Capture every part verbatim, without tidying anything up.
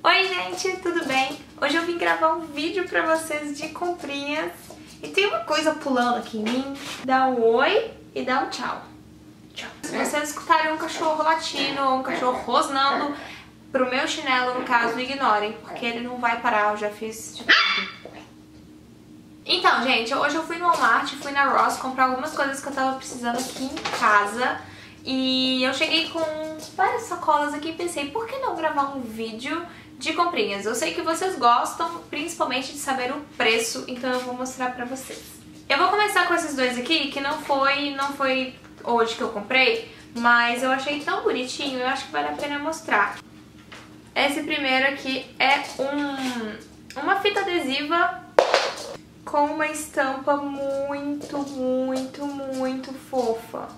Oi gente, tudo bem? Hoje eu vim gravar um vídeo pra vocês de comprinhas e tem uma coisa pulando aqui em mim. Dá um oi e dá um tchau. Tchau. Se vocês escutarem um cachorro latindo ou um cachorro rosnando pro meu chinelo, no caso, ignorem, porque ele não vai parar, eu já fiz de tudo. Então gente, hoje eu fui no Walmart, fui na Ross comprar algumas coisas que eu tava precisando aqui em casa. E eu cheguei com várias sacolas aqui e pensei, por que não gravar um vídeo de comprinhas? Eu sei que vocês gostam, principalmente de saber o preço, então eu vou mostrar pra vocês. Eu vou começar com esses dois aqui, que não foi, não foi hoje que eu comprei, mas eu achei tão bonitinho, eu acho que vale a pena mostrar. Esse primeiro aqui é um, uma fita adesiva com uma estampa muito, muito, muito fofa.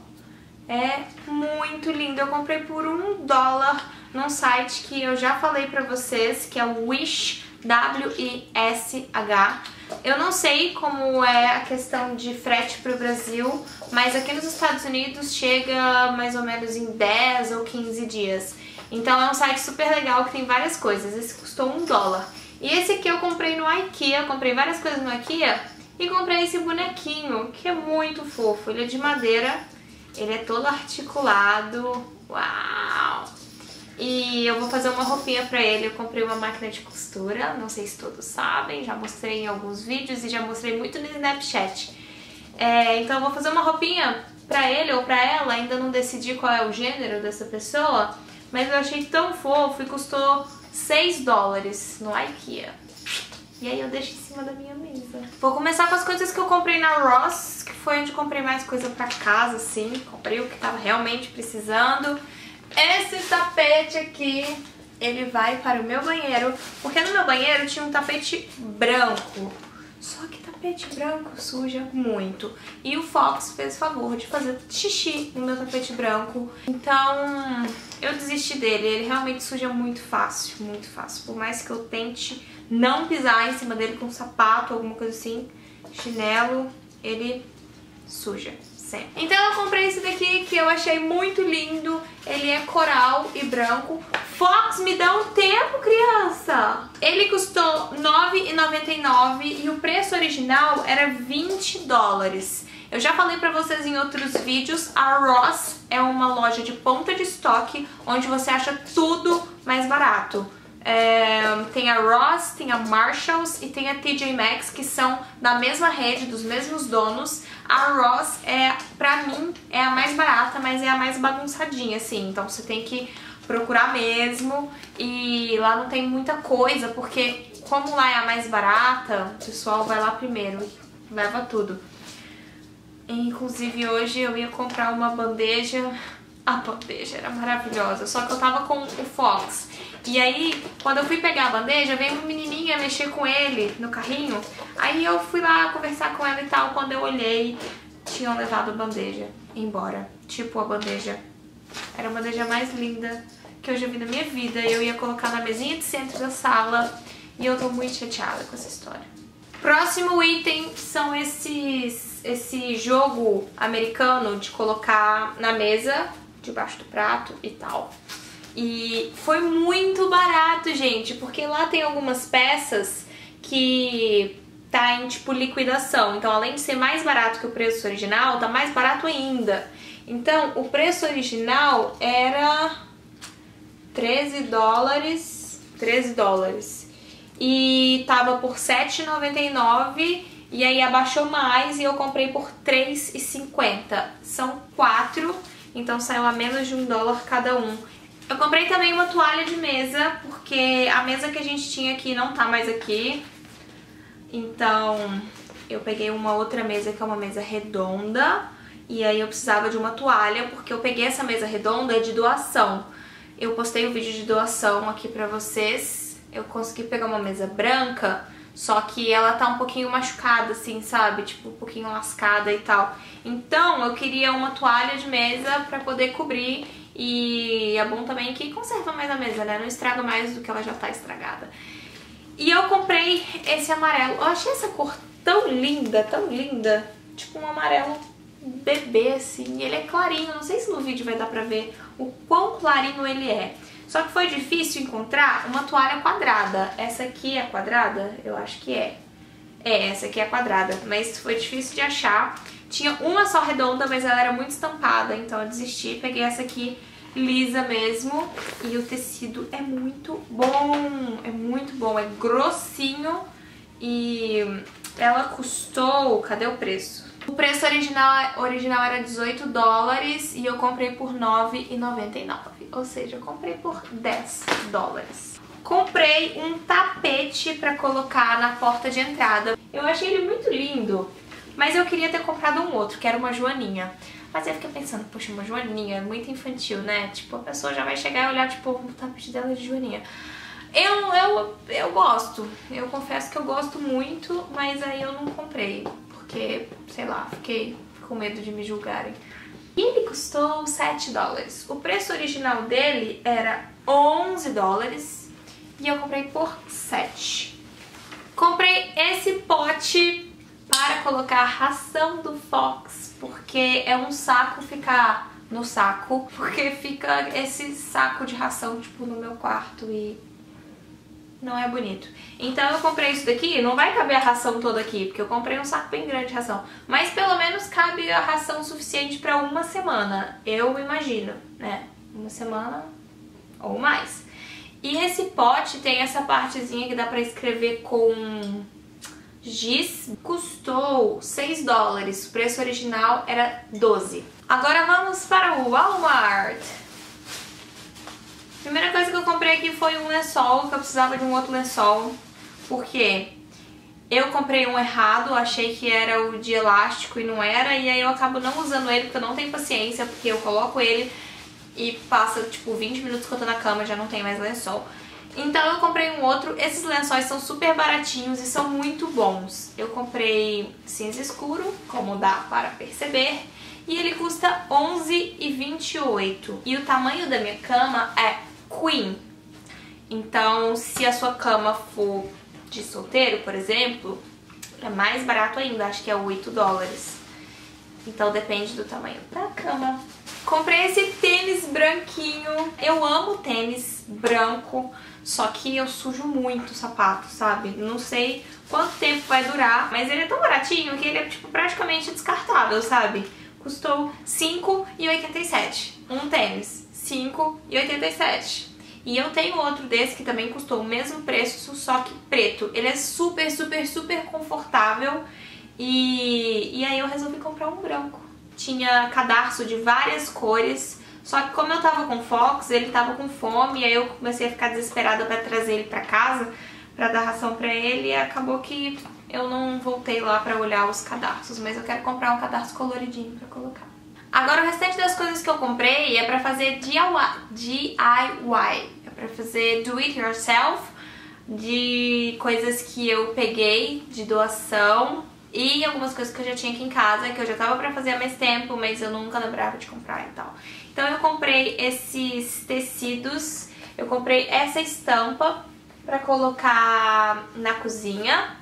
É muito lindo, eu comprei por um dólar num site que eu já falei pra vocês, que é o Wish, W I S H. Eu não sei como é a questão de frete pro Brasil, mas aqui nos Estados Unidos chega mais ou menos em dez ou quinze dias. Então é um site super legal que tem várias coisas, esse custou um dólar. E esse aqui eu comprei no IKEA, comprei várias coisas no IKEA e comprei esse bonequinho, que é muito fofo, ele é de madeira. Ele é todo articulado, uau! E eu vou fazer uma roupinha pra ele, eu comprei uma máquina de costura, não sei se todos sabem, já mostrei em alguns vídeos e já mostrei muito no Snapchat. É, então eu vou fazer uma roupinha pra ele ou pra ela, ainda não decidi qual é o gênero dessa pessoa, mas eu achei tão fofo e custou seis dólares no IKEA. E aí eu deixo em cima da minha mesa. Vou começar com as coisas que eu comprei na Ross, que foi onde comprei mais coisa pra casa, assim. Comprei o que tava realmente precisando. Esse tapete aqui, ele vai para o meu banheiro, porque no meu banheiro tinha um tapete branco. Só que tapete branco suja muito. E o Fox fez o favor de fazer xixi no meu tapete branco. Então eu desisti dele, ele realmente suja muito fácil, muito fácil. Por mais que eu tente não pisar em cima dele com um sapato, alguma coisa assim, chinelo, ele suja sempre. Então eu comprei esse daqui que eu achei muito lindo, ele é coral e branco. Fox, me dá um tempo, criança! Ele custou nove e noventa e nove e o preço original era vinte dólares. Eu já falei pra vocês em outros vídeos, a Ross é uma loja de ponta de estoque onde você acha tudo mais barato. É, tem a Ross, tem a Marshalls e tem a T J Maxx, que são da mesma rede, dos mesmos donos. A Ross, é, pra mim, é a mais barata, mas é a mais bagunçadinha, assim. Então você tem que procurar mesmo, e lá não tem muita coisa, porque como lá é a mais barata, o pessoal vai lá primeiro e leva tudo. Inclusive hoje eu ia comprar uma bandeja, a bandeja era maravilhosa, só que eu tava com o Fox. E aí, quando eu fui pegar a bandeja, veio uma menininha mexer com ele no carrinho, aí eu fui lá conversar com ela e tal, quando eu olhei, tinham levado a bandeja embora. Tipo, a bandeja era a bandeja mais linda que eu já vi na minha vida. Eu ia colocar na mesinha de centro da sala e eu tô muito chateada com essa história. Próximo item são esses, esse jogo americano de colocar na mesa, debaixo do prato e tal. E foi muito barato, gente, porque lá tem algumas peças que tá em tipo liquidação. Então, além de ser mais barato que o preço original, tá mais barato ainda. Então, o preço original era treze dólares, treze dólares, e tava por sete e noventa e nove, e aí abaixou mais e eu comprei por três e cinquenta, são quatro, então saiu a menos de um dólar cada um. Eu comprei também uma toalha de mesa, porque a mesa que a gente tinha aqui não tá mais aqui, então eu peguei uma outra mesa que é uma mesa redonda. E aí eu precisava de uma toalha, porque eu peguei essa mesa redonda de doação. Eu postei um vídeo de doação aqui pra vocês. Eu consegui pegar uma mesa branca, só que ela tá um pouquinho machucada, assim, sabe? Tipo, um pouquinho lascada e tal. Então eu queria uma toalha de mesa pra poder cobrir. E é bom também que conserva mais a mesa, né? Não estraga mais do que ela já tá estragada. E eu comprei esse amarelo. Eu achei essa cor tão linda, tão linda. Tipo um amarelo bebê, assim, ele é clarinho, não sei se no vídeo vai dar pra ver o quão clarinho ele é. Só que foi difícil encontrar uma toalha quadrada. Essa aqui é quadrada? Eu acho que é. É, essa aqui é quadrada, mas foi difícil de achar. Tinha uma só redonda, mas ela era muito estampada, então eu desisti. Peguei essa aqui lisa mesmo. E o tecido é muito bom, é muito bom, é grossinho. E ela custou... Cadê o preço? O preço original, original era dezoito dólares e eu comprei por nove e noventa e nove. Ou seja, eu comprei por dez dólares. Comprei um tapete pra colocar na porta de entrada. Eu achei ele muito lindo, mas eu queria ter comprado um outro, que era uma joaninha. Mas eu fiquei pensando, poxa, uma joaninha é muito infantil, né? Tipo, a pessoa já vai chegar e olhar, tipo, o tapete dela é de joaninha. Eu, eu, eu gosto, eu confesso que eu gosto muito, mas aí eu não comprei, porque, sei lá, fiquei com medo de me julgarem. E ele custou sete dólares. O preço original dele era onze dólares e eu comprei por sete. Comprei esse pote para colocar a ração do Fox, porque é um saco ficar no saco, porque fica esse saco de ração, tipo, no meu quarto e... não é bonito. Então eu comprei isso daqui, não vai caber a ração toda aqui, porque eu comprei um saco bem grande de ração. Mas pelo menos cabe a ração suficiente pra uma semana, eu imagino, né? Uma semana ou mais. E esse pote tem essa partezinha que dá pra escrever com giz. Custou seis dólares, o preço original era doze. Agora vamos para o Walmart. A primeira coisa que eu comprei aqui foi um lençol, que eu precisava de um outro lençol, porque eu comprei um errado, achei que era o de elástico e não era, e aí eu acabo não usando ele porque eu não tenho paciência, porque eu coloco ele e passa tipo vinte minutos que eu tô na cama, já não tem mais lençol. Então eu comprei um outro. Esses lençóis são super baratinhos e são muito bons. Eu comprei cinza escuro, como dá para perceber, e ele custa onze e vinte e oito. E o tamanho da minha cama é queen. Então, se a sua cama for de solteiro, por exemplo, é mais barato ainda, acho que é oito dólares. Então depende do tamanho da cama. Comprei esse tênis branquinho. Eu amo tênis branco, só que eu sujo muito o sapato, sabe? Não sei quanto tempo vai durar, mas ele é tão baratinho que ele é tipo praticamente descartável, sabe? Custou cinco e oitenta e sete. Um tênis, cinco e oitenta e sete. E eu tenho outro desse que também custou o mesmo preço, só que preto. Ele é super, super, super confortável. E, e aí eu resolvi comprar um branco. Tinha cadarço de várias cores, só que como eu tava com Fox, ele tava com fome, e aí eu comecei a ficar desesperada pra trazer ele pra casa, pra dar ração pra ele, e acabou que eu não voltei lá pra olhar os cadarços, mas eu quero comprar um cadarço coloridinho pra colocar. Agora o restante das coisas que eu comprei é pra fazer D I Y, é pra fazer do it yourself, de coisas que eu peguei de doação, e algumas coisas que eu já tinha aqui em casa, que eu já tava pra fazer há mais tempo, mas eu nunca lembrava de comprar e tal. Então eu comprei esses tecidos, eu comprei essa estampa pra colocar na cozinha,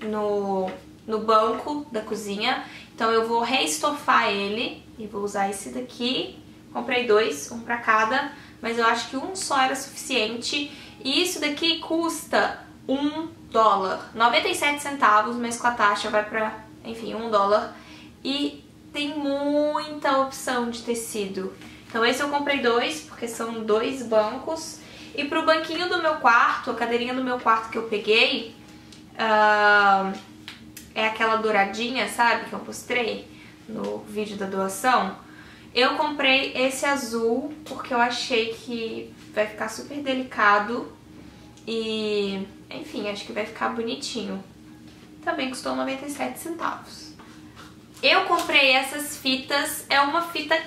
no, no banco da cozinha. Então eu vou reestofar ele e vou usar esse daqui. Comprei dois, um pra cada, mas eu acho que um só era suficiente. E isso daqui custa um dólar, noventa e sete centavos, mas com a taxa vai pra, enfim, um dólar. E tem muita opção de tecido. Então esse eu comprei dois, porque são dois bancos. E pro banquinho do meu quarto, a cadeirinha do meu quarto que eu peguei, uh, é aquela douradinha, sabe, que eu mostrei no vídeo da doação. Eu comprei esse azul, porque eu achei que vai ficar super delicado. E, enfim, acho que vai ficar bonitinho. Também custou noventa e sete centavos. Eu comprei essas fitas. É uma fita,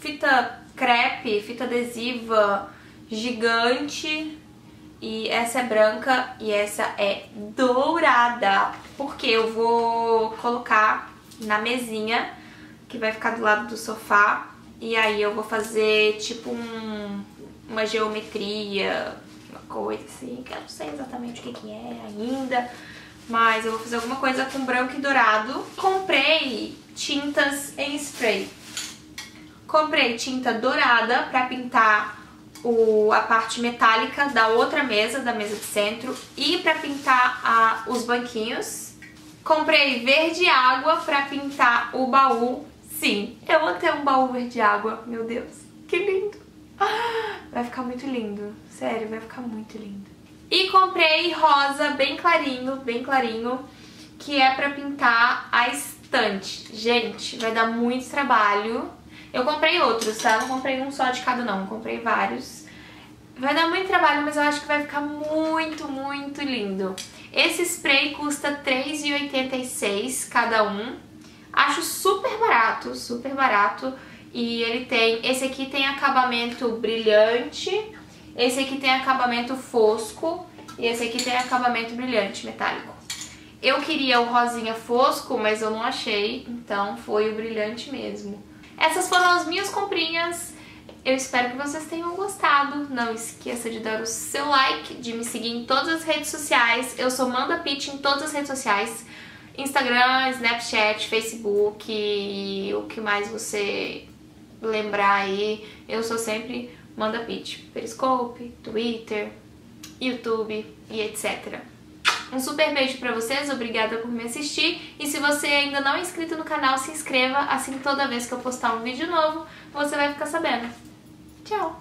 fita crepe, fita adesiva gigante. E essa é branca e essa é dourada, porque eu vou colocar na mesinha, que vai ficar do lado do sofá. E aí eu vou fazer tipo um, uma geometria, coisa assim, que eu não sei exatamente o que que é ainda, mas eu vou fazer alguma coisa com branco e dourado. Comprei tintas em spray. Comprei tinta dourada pra pintar o, a parte metálica da outra mesa, da mesa de centro, e pra pintar a, os banquinhos. Comprei verde água pra pintar o baú. Sim, eu vou ter um baú verde água, meu Deus, que lindo. Vai ficar muito lindo, sério, vai ficar muito lindo. E comprei rosa bem clarinho, bem clarinho, que é pra pintar a estante. Gente, vai dar muito trabalho. Eu comprei outros, tá? Não comprei um só de cada não, comprei vários. Vai dar muito trabalho, mas eu acho que vai ficar muito, muito lindo. Esse spray custa três reais e oitenta e seis centavos cada um. Acho super barato, super barato. E ele tem... esse aqui tem acabamento brilhante, esse aqui tem acabamento fosco e esse aqui tem acabamento brilhante metálico. Eu queria o rosinha fosco, mas eu não achei, então foi o brilhante mesmo. Essas foram as minhas comprinhas. Eu espero que vocês tenham gostado. Não esqueça de dar o seu like, de me seguir em todas as redes sociais. Eu sou Manda Pit em todas as redes sociais. Instagram, Snapchat, Facebook e o que mais você lembrar aí. Eu sou sempre Manda Pit. Periscope, Twitter, YouTube e etcétera. Um super beijo pra vocês, obrigada por me assistir. E se você ainda não é inscrito no canal, se inscreva. Assim, toda vez que eu postar um vídeo novo, você vai ficar sabendo. Tchau!